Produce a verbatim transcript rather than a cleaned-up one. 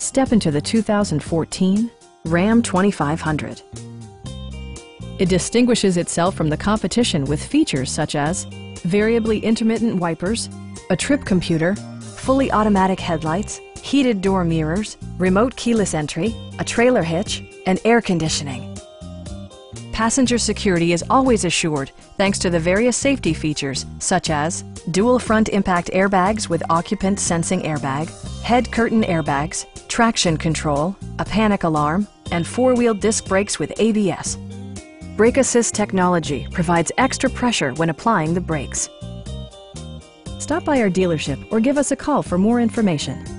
Step into the two thousand fourteen Ram twenty-five hundred. It distinguishes itself from the competition with features such as variably intermittent wipers, a trip computer, fully automatic headlights, heated door mirrors, remote keyless entry, a trailer hitch, and air conditioning. Passenger security is always assured thanks to the various safety features such as dual front impact airbags with occupant sensing airbag, head curtain airbags, traction control, a panic alarm, and four-wheel disc brakes with A B S. Brake Assist technology provides extra pressure when applying the brakes. Stop by our dealership or give us a call for more information.